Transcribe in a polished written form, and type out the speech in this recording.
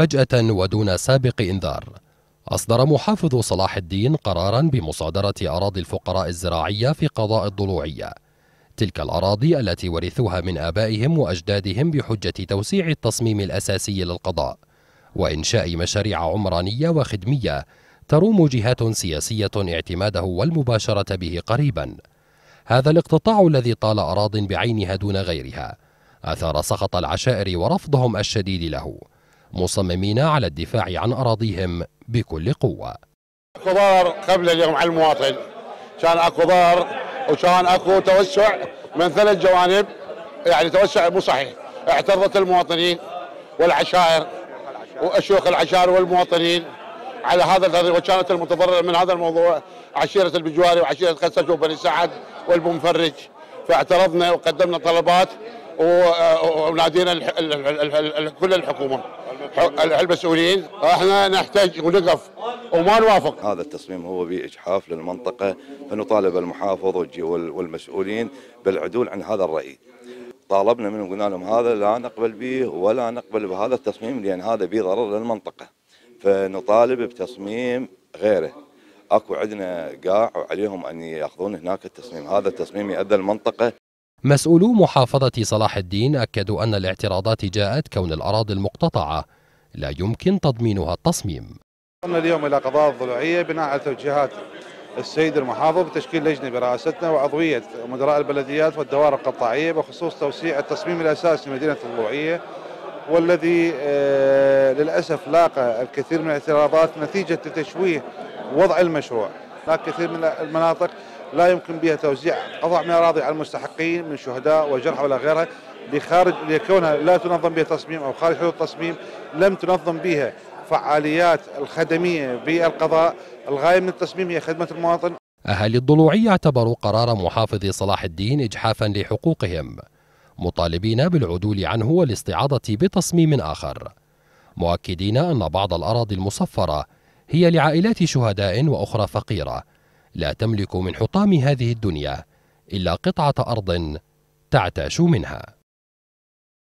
فجأة ودون سابق إنذار. أصدر محافظ صلاح الدين قرارا بمصادرة أراضي الفقراء الزراعية في قضاء الضلوعية، تلك الأراضي التي ورثوها من آبائهم وأجدادهم بحجة توسيع التصميم الأساسي للقضاء وإنشاء مشاريع عمرانية وخدمية تروم جهات سياسية اعتماده والمباشرة به قريبا. هذا الاقتطاع الذي طال أراضٍ بعينها دون غيرها أثار سخط العشائر ورفضهم الشديد له، مصممين على الدفاع عن أراضيهم بكل قوة. اكو ضرر قبل اليوم على المواطن، كان اكو ضرر وكان اكو توسع من ثلاث جوانب، يعني توسع مو صحيح. اعترضت المواطنين والعشائر واشيوخ العشائر والمواطنين على هذا التضرر، وكانت المتضررة من هذا الموضوع عشيرة البجواري وعشيرة قسج وبني سعد والبمفرج، فاعترضنا وقدمنا طلبات ونادينا كل الحكومه المسؤولين، احنا نحتاج ونقف وما نوافق. هذا التصميم هو بإجحاف للمنطقه، فنطالب المحافظ والمسؤولين بالعدول عن هذا الرأي. طالبنا منهم قلنا لهم هذا لا نقبل به ولا نقبل بهذا التصميم لان هذا به ضرر للمنطقه، فنطالب بتصميم غيره. اكو عندنا قاع وعليهم ان ياخذون هناك التصميم، هذا التصميم يؤذي المنطقه. مسؤولو محافظة صلاح الدين أكدوا أن الاعتراضات جاءت كون الأراضي المقتطعة لا يمكن تضمينها التصميم. وصلنا اليوم إلى قضاء الضلوعية بناء على توجيهات السيد المحافظ بتشكيل لجنة براستنا وعضوية مدراء البلديات والدوائر القطاعية بخصوص توسيع التصميم الأساسي لمدينة الضلوعية، والذي للأسف لاقى الكثير من الاعتراضات نتيجة لتشويه وضع المشروع. هناك كثير من المناطق لا يمكن بها توزيع قطع من الاراضي على المستحقين من شهداء وجرحى ولا غيرها، لخارج لكونها لا تنظم بها تصميم او خارج حدود التصميم، لم تنظم بها فعاليات الخدميه بالقضاء. الغايه من التصميم هي خدمه المواطن. اهالي الضلوعيه اعتبروا قرار محافظ صلاح الدين اجحافا لحقوقهم، مطالبين بالعدول عنه والاستعاضه بتصميم اخر، مؤكدين ان بعض الاراضي المصفره هي لعائلات شهداء واخرى فقيره لا تملك من حطام هذه الدنيا إلا قطعة أرض تعتاش منها.